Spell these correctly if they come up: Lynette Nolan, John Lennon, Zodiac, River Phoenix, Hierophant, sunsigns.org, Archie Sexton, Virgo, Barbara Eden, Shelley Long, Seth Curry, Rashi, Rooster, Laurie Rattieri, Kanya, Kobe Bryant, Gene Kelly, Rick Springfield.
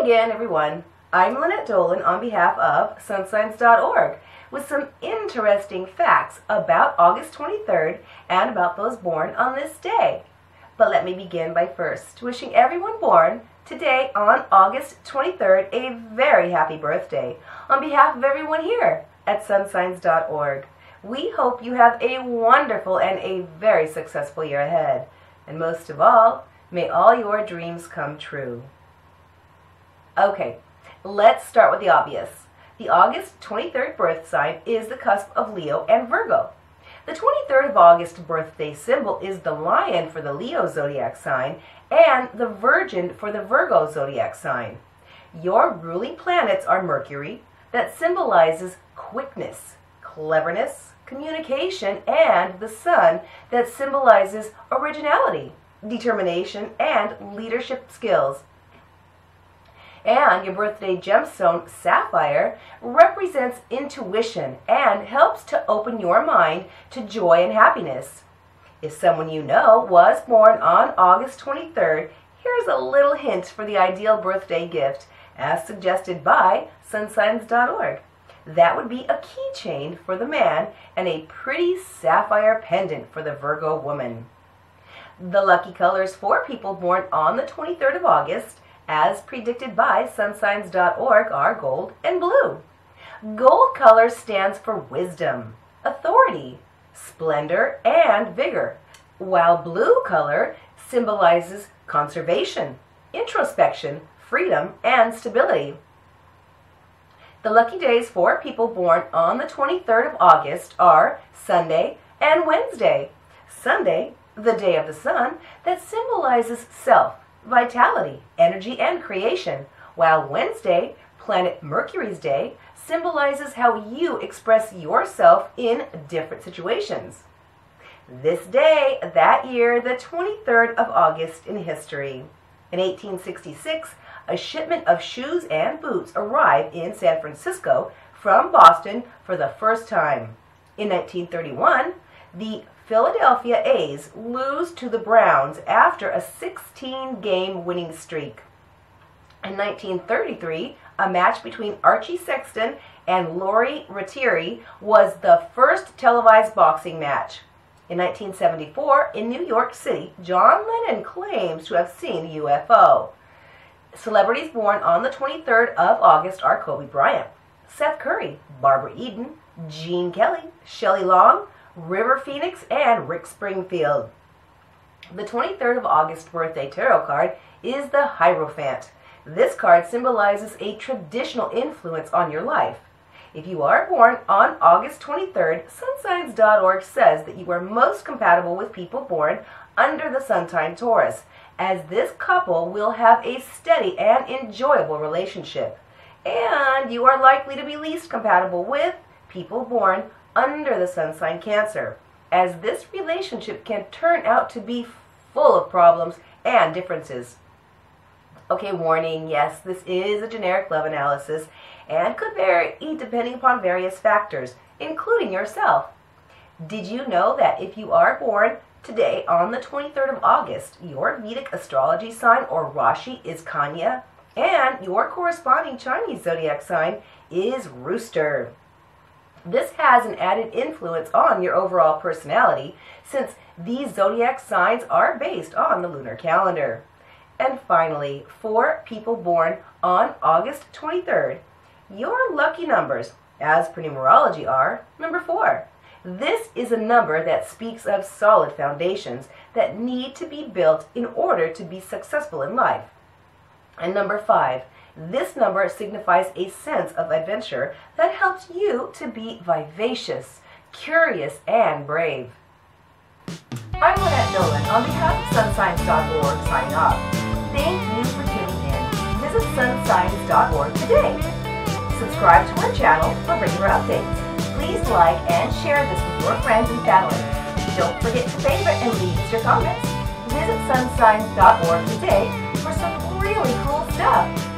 Hi again, everyone. I'm Lynette Nolan on behalf of sunsigns.org with some interesting facts about August 23rd and about those born on this day. But let me begin by first wishing everyone born today on August 23rd a very happy birthday. On behalf of everyone here at sunsigns.org, we hope you have a wonderful and a very successful year ahead. And most of all, may all your dreams come true. Okay, let's start with the obvious. The August 23rd birth sign is the cusp of Leo and Virgo. The 23rd of August birthday symbol is the lion for the Leo zodiac sign and the Virgin for the Virgo zodiac sign. Your ruling planets are Mercury, that symbolizes quickness, cleverness, communication, and the Sun, that symbolizes originality, determination, and leadership skills. And your birthday gemstone, sapphire, represents intuition and helps to open your mind to joy and happiness. If someone you know was born on August 23rd, here's a little hint for the ideal birthday gift, as suggested by sunsigns.org. That would be a keychain for the man and a pretty sapphire pendant for the Virgo woman. The lucky colors for people born on the 23rd of August, as predicted by sunsigns.org, are gold and blue. Gold color stands for wisdom, authority, splendor, and vigor, while blue color symbolizes conservation, introspection, freedom, and stability. The lucky days for people born on the 23rd of August are Sunday and Wednesday. Sunday, the day of the sun, that symbolizes self, vitality, energy, and creation, while Wednesday, planet Mercury's day, symbolizes how you express yourself in different situations. This day, that year, the 23rd of August in history. In 1866, a shipment of shoes and boots arrived in San Francisco from Boston for the first time. In 1931, the Philadelphia A's lose to the Browns after a 16-game winning streak. In 1933, a match between Archie Sexton and Laurie Rattieri was the first televised boxing match. In 1974, in New York City, John Lennon claims to have seen a UFO. Celebrities born on the 23rd of August are Kobe Bryant, Seth Curry, Barbara Eden, Gene Kelly, Shelley Long, River Phoenix, and Rick Springfield. The 23rd of August birthday tarot card is the Hierophant. This card symbolizes a traditional influence on your life. If you are born on August 23rd, sunsigns.org says that you are most compatible with people born under the sun sign Taurus, as this couple will have a steady and enjoyable relationship. And you are likely to be least compatible with people born under the sun sign Cancer, as this relationship can turn out to be full of problems and differences. Okay, warning, yes, this is a generic love analysis and could vary depending upon various factors, including yourself. Did you know that if you are born today on the 23rd of August, your Vedic astrology sign or Rashi is Kanya, and your corresponding Chinese zodiac sign is Rooster? This has an added influence on your overall personality, since these zodiac signs are based on the lunar calendar. And finally, for people born on August 23rd, your lucky numbers, as per numerology, are number 4. This is a number that speaks of solid foundations that need to be built in order to be successful in life. And number 5. This number signifies a sense of adventure that helps you to be vivacious, curious, and brave. I'm Lynette Nolan on behalf of sunsigns.org signing off. Thank you for tuning in. Visit sunsigns.org today. Subscribe to our channel for regular updates. Please like and share this with your friends and family. Don't forget to favorite and leave us your comments. Visit sunsigns.org today for some really cool stuff.